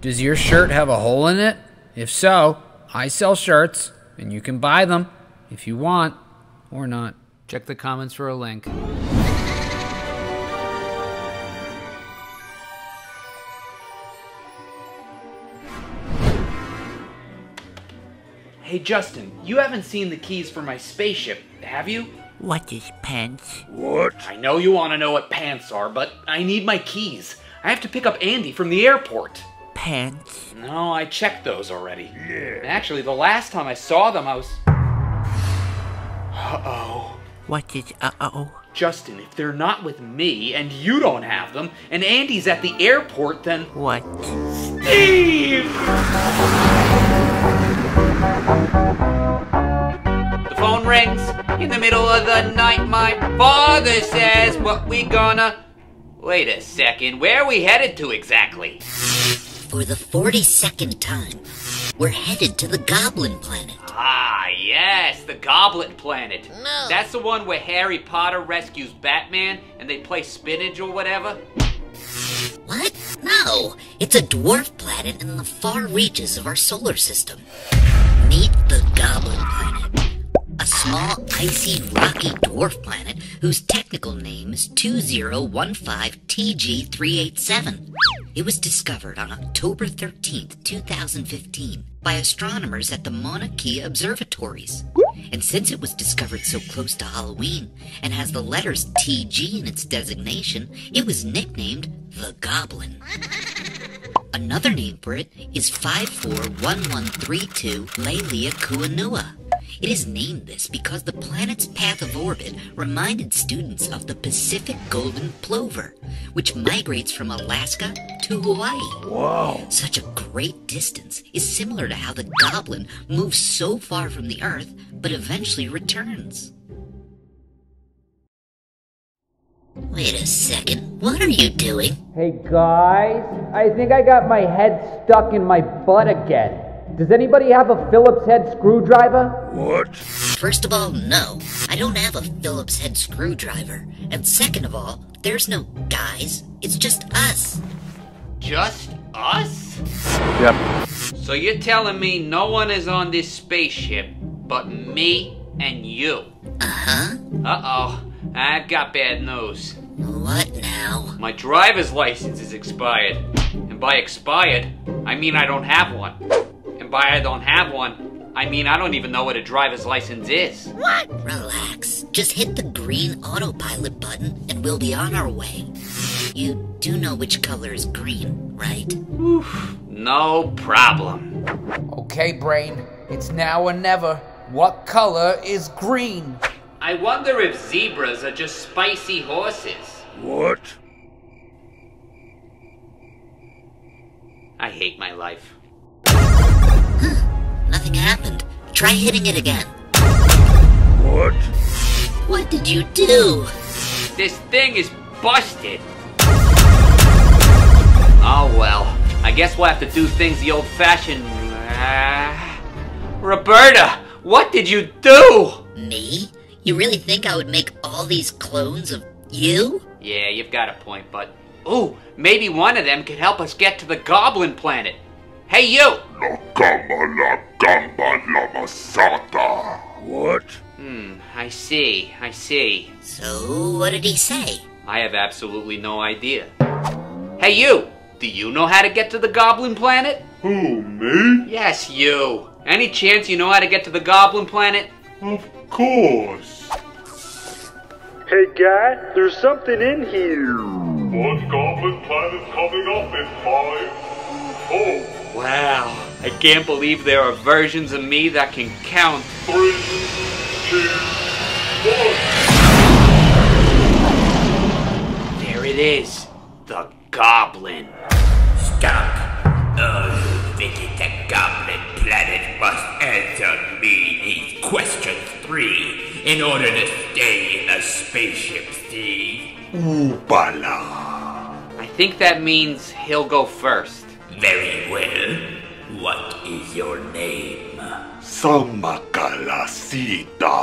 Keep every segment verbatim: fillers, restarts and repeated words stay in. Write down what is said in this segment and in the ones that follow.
Does your shirt have a hole in it? If so, I sell shirts, and you can buy them if you want, or not. Check the comments for a link. Hey Justin, you haven't seen the keys for my spaceship, have you? What is pants? What? I know you want to know what pants are, but I need my keys. I have to pick up Andy from the airport. Pants? No, I checked those already. Yeah. Actually, the last time I saw them, I was... Uh-oh. What is uh-oh? Justin, if they're not with me, and you don't have them, and Andy's at the airport, then... What? Steve! Phone rings in the middle of the night. My father says, what we gonna... Wait a second, where are we headed to exactly? For the forty-second time, we're headed to the Goblin Planet. Ah, yes, the Goblin Planet. No. That's the one where Harry Potter rescues Batman and they play spinach or whatever? What? No, it's a dwarf planet in the far reaches of our solar system. Meet the Goblin Planet. A small, icy, rocky dwarf planet whose technical name is two zero one five T G three eight seven. It was discovered on October thirteenth, two thousand fifteen, by astronomers at the Mauna Kea Observatories. And since it was discovered so close to Halloween and has the letters T G in its designation, it was nicknamed the Goblin. Another name for it is five four one one three two Leleākūhonua. It is named this because the planet's path of orbit reminded students of the Pacific Golden Plover, which migrates from Alaska to Hawaii. Whoa! Such a great distance is similar to how the Goblin moves so far from the Earth, but eventually returns. Wait a second, what are you doing? Hey guys, I think I got my head stuck in my butt again. Does anybody have a Phillips head screwdriver? What? First of all, no. I don't have a Phillips head screwdriver. And second of all, there's no guys. It's just us. Just us? Yep. So you're telling me no one is on this spaceship but me and you? Uh-huh. Uh-oh. I've got bad news. What now? My driver's license is expired. And by expired, I mean I don't have one. By I don't have one, I mean I don't even know what a driver's license is. What? Relax. Just hit the green autopilot button and we'll be on our way. You do know which color is green, right? Oof. No problem. Okay, brain. It's now or never. What color is green? I wonder if zebras are just spicy horses. What? I hate my life. Huh, nothing happened. Try hitting it again. What? What did you do? This thing is busted. Oh well, I guess we'll have to do things the old-fashioned... Uh... Roberta, what did you do? Me? You really think I would make all these clones of you? Yeah, you've got a point, bud. Ooh, maybe one of them could help us get to the Goblin Planet. Hey, you! What? Hmm, I see, I see. So, what did he say? I have absolutely no idea. Hey, you! Do you know how to get to the Goblin Planet? Who, me? Yes, you. Any chance you know how to get to the Goblin Planet? Of course. Hey, guy, there's something in here. What Goblin Planet's coming up in five? Oh. Wow, I can't believe there are versions of me that can count. Three, two, one. There it is, the Goblin. Stop. Oh, you think the Goblin Planet must answer me these questions three in order to stay in the spaceship, Steve? Oopala. I think that means he'll go first. Very well. What is your name? Samakalasita.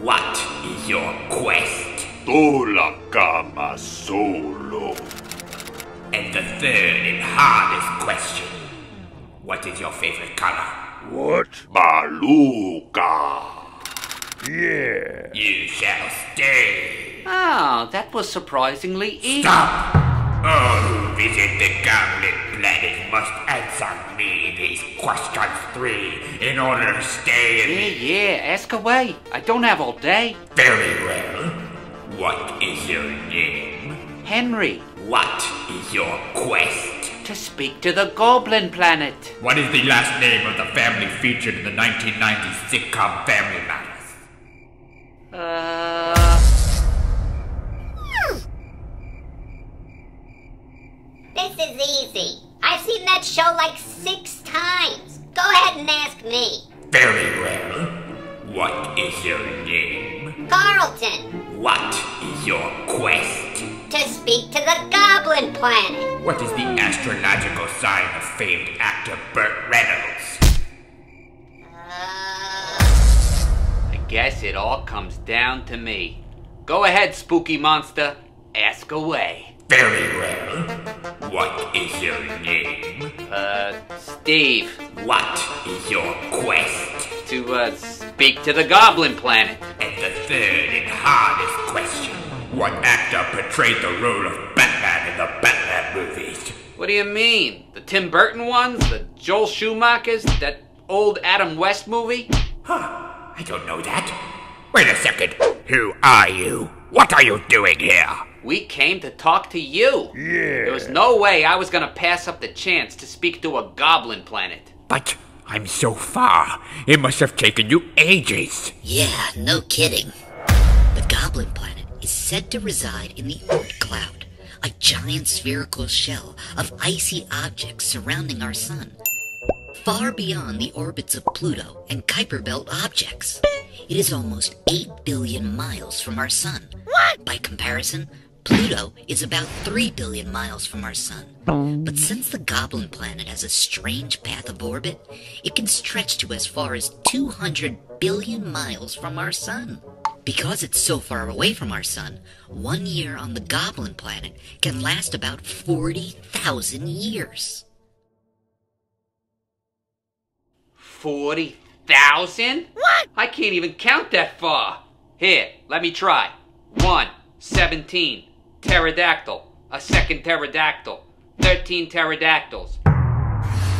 What is your quest? Tolakama Solo. And the third and hardest quest what is your favorite color? What? Baluka. Yeah. You shall stay. Ah, that was surprisingly easy. Stop! All who visit the Goblin planet must answer me these questions three in order to stay in... Yeah, yeah, ask away. I don't have all day. Very well. What is your name? Henry. What is your quest? To speak to the Goblin planet. What is the last name of the family featured in the nineteen nineties sitcom Family Matters? Uh... This is easy. I've seen that show like six times. Go ahead and ask me. Very well. What is your name? Carlton. What is your quest? To speak to the Goblin planet. What is the astrological sign of famed actor Burt Reynolds? Uh... Guess it all comes down to me. Go ahead, spooky monster. Ask away. Very well. What is your name? Uh, Steve. What is your quest? To, uh, speak to the Goblin planet. And the third and hardest question. What actor portrayed the role of Batman in the Batman movies? What do you mean? The Tim Burton ones? The Joel Schumachers? That old Adam West movie? Huh. I don't know that. Wait a second. Who are you? What are you doing here? We came to talk to you. Yeah. There was no way I was gonna pass up the chance to speak to a Goblin planet. But I'm so far. It must have taken you ages. Yeah, no kidding. The Goblin planet is said to reside in the Oort Cloud, a giant spherical shell of icy objects surrounding our sun. Far beyond the orbits of Pluto and Kuiper Belt objects. It is almost eight billion miles from our sun. What? By comparison, Pluto is about three billion miles from our sun. But since the Goblin planet has a strange path of orbit, it can stretch to as far as two hundred billion miles from our sun. Because it's so far away from our sun, one year on the Goblin planet can last about forty thousand years. Forty thousand? What? I can't even count that far. Here, let me try. One, seventeen, pterodactyl, a second pterodactyl, thirteen pterodactyls.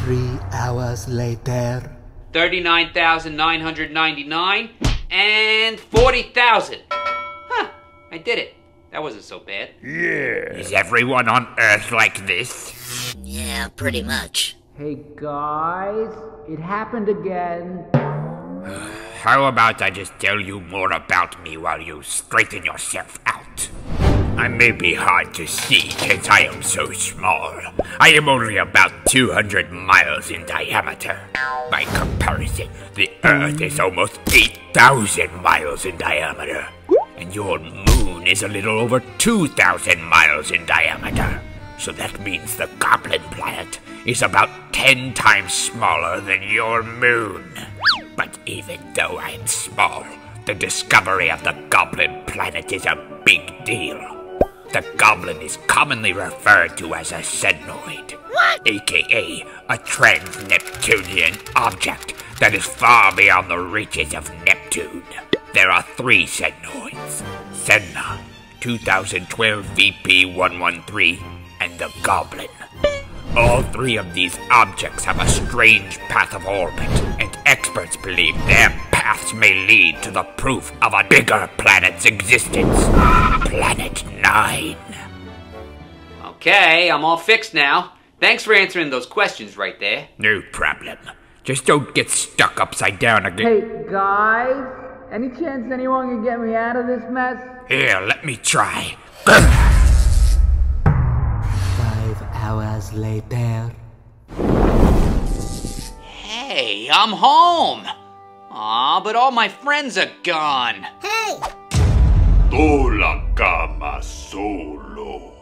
Three hours later. Thirty-nine thousand nine hundred ninety-nine and forty thousand. Huh, I did it. That wasn't so bad. Yeah. Is everyone on Earth like this? Yeah, pretty much. Hey guys, it happened again. How about I just tell you more about me while you straighten yourself out? I may be hard to see since I am so small. I am only about two hundred miles in diameter. By comparison, the Earth is almost eight thousand miles in diameter. And your moon is a little over two thousand miles in diameter. So that means the Goblin planet is about ten times smaller than your moon. But even though I'm small, the discovery of the Goblin planet is a big deal. The Goblin is commonly referred to as a Sednoid. What? A K A a trans-Neptunian object that is far beyond the reaches of Neptune. There are three Sednoids. Sedna, twenty twelve V P one one three, and the Goblin. All three of these objects have a strange path of orbit, and experts believe their paths may lead to the proof of a bigger planet's existence. Planet Nine. Okay, I'm all fixed now. Thanks for answering those questions right there. No problem. Just don't get stuck upside down again. Hey, guys. Any chance anyone can get me out of this mess? Here, let me try. Hours later. Hey, I'm home! Aw, but all my friends are gone. Hey! To la cama solo.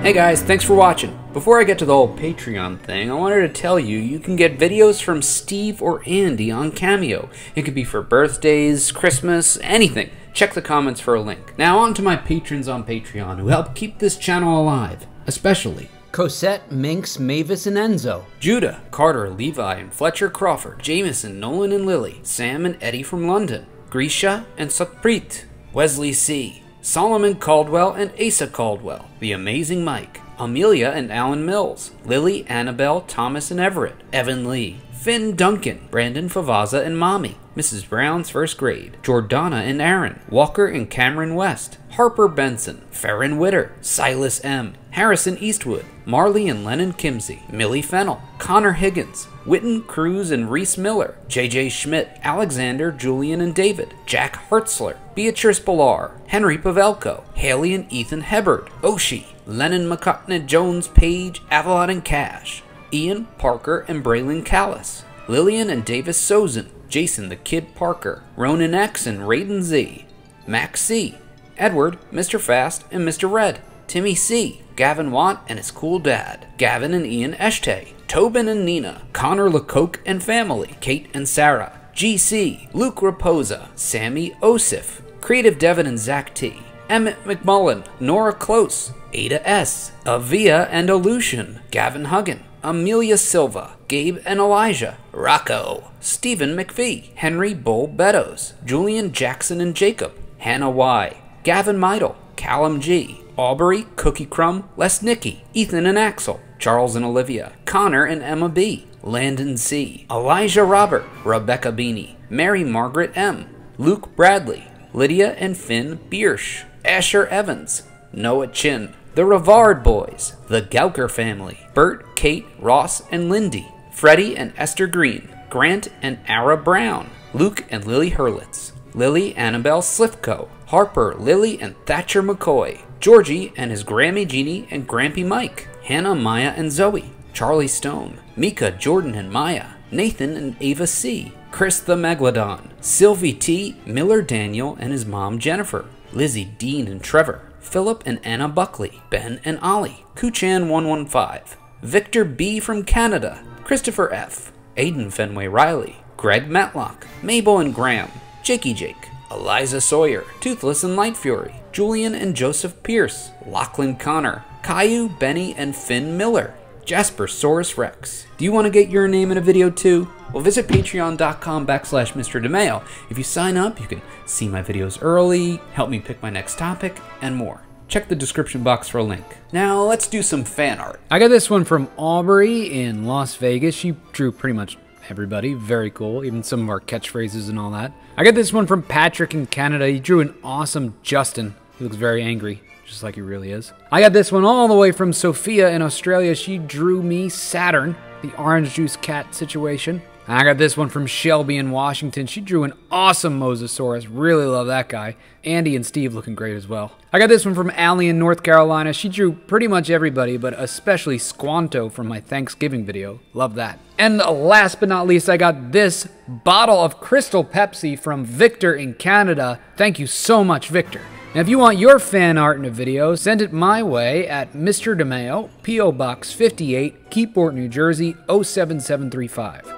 Hey guys, thanks for watching. Before I get to the whole Patreon thing, I wanted to tell you you can get videos from Steve or Andy on Cameo. It could be for birthdays, Christmas, anything. Check the comments for a link. Now on to my patrons on Patreon who help keep this channel alive, especially Cosette, Minx, Mavis, and Enzo. Judah, Carter, Levi, and Fletcher Crawford. Jameson, Nolan, and Lily. Sam and Eddie from London. Grisha and Satpreet. Wesley C. Solomon Caldwell and Asa Caldwell. The Amazing Mike. Amelia and Alan Mills. Lily, Annabelle, Thomas, and Everett. Evan Lee. Finn Duncan. Brandon Favaza and Mommy. Missus Brown's First Grade. Jordana and Aaron. Walker and Cameron West. Harper Benson. Farron Witter. Silas M. Harrison Eastwood. Marley and Lennon Kimsey. Millie Fennell. Connor Higgins. Witten, Cruz, and Reese Miller. J J Schmidt. Alexander, Julian, and David. Jack Hertzler. Beatrice Bellar. Henry Pavelko. Haley and Ethan Hebbard. Oshie. Lennon McCotton, Jones Page. Avalon and Cash. Ian Parker and Braylon Callis. Lillian and Davis Sozin. Jason the Kid Parker. Ronan X and Raiden Z. Max C. Edward, Mister Fast, and Mister Red. Timmy C. Gavin Watt and his cool dad. Gavin and Ian Eshte. Tobin and Nina. Connor LeCoke and family. Kate and Sarah. G C. Luke Raposa. Sammy Osif. Creative Devin and Zach T. Emmett McMullen. Nora Close. Ada S. Avia and Aleutian. Gavin Huggin. Amelia Silva, Gabe and Elijah, Rocco, Stephen McPhee, Henry Bull Beddoes, Julian Jackson and Jacob, Hannah Y, Gavin Meidel, Callum G, Aubrey, Cookie Crumb, Les Nicky, Ethan and Axel, Charles and Olivia, Connor and Emma B, Landon C, Elijah Robert, Rebecca Beanie, Mary Margaret M, Luke Bradley, Lydia and Finn Biersch, Asher Evans, Noah Chin, The Rivard Boys, The Gauker Family, Bert, Kate, Ross, and Lindy, Freddie and Esther Green, Grant and Ara Brown, Luke and Lily Hurlitz, Lily, Annabelle Slifko, Harper, Lily, and Thatcher McCoy, Georgie and his Grammy Jeannie and Grampy Mike, Hannah, Maya, and Zoe, Charlie Stone, Mika, Jordan, and Maya, Nathan and Ava C, Chris the Megalodon, Sylvie T, Miller Daniel and his mom Jennifer, Lizzie, Dean, and Trevor, Philip and Anna Buckley, Ben and Ollie, Kuchan one one five, Victor B. from Canada, Christopher F., Aiden Fenway Riley, Greg Matlock, Mabel and Graham, Jakey Jake, Eliza Sawyer, Toothless and Light Fury, Julian and Joseph Pierce, Lachlan Connor, Caillou, Benny, and Finn Miller, Jasper Saurus Rex. Do you want to get your name in a video too? Well, visit patreon.com backslash Mr. DeMaio. If you sign up, you can see my videos early, help me pick my next topic, and more. Check the description box for a link. Now, let's do some fan art. I got this one from Aubrey in Las Vegas. She drew pretty much everybody. Very cool, even some of our catchphrases and all that. I got this one from Patrick in Canada. He drew an awesome Justin. He looks very angry, just like he really is. I got this one all the way from Sophia in Australia. She drew me Saturn, the orange juice cat situation. I got this one from Shelby in Washington. She drew an awesome Mosasaurus. Really love that guy. Andy and Steve looking great as well. I got this one from Allie in North Carolina. She drew pretty much everybody, but especially Squanto from my Thanksgiving video. Love that. And last but not least, I got this bottle of Crystal Pepsi from Victor in Canada. Thank you so much, Victor. Now, if you want your fan art in a video, send it my way at Mister DeMaio, P O Box fifty-eight, Keyport, New Jersey, oh seven seven three five.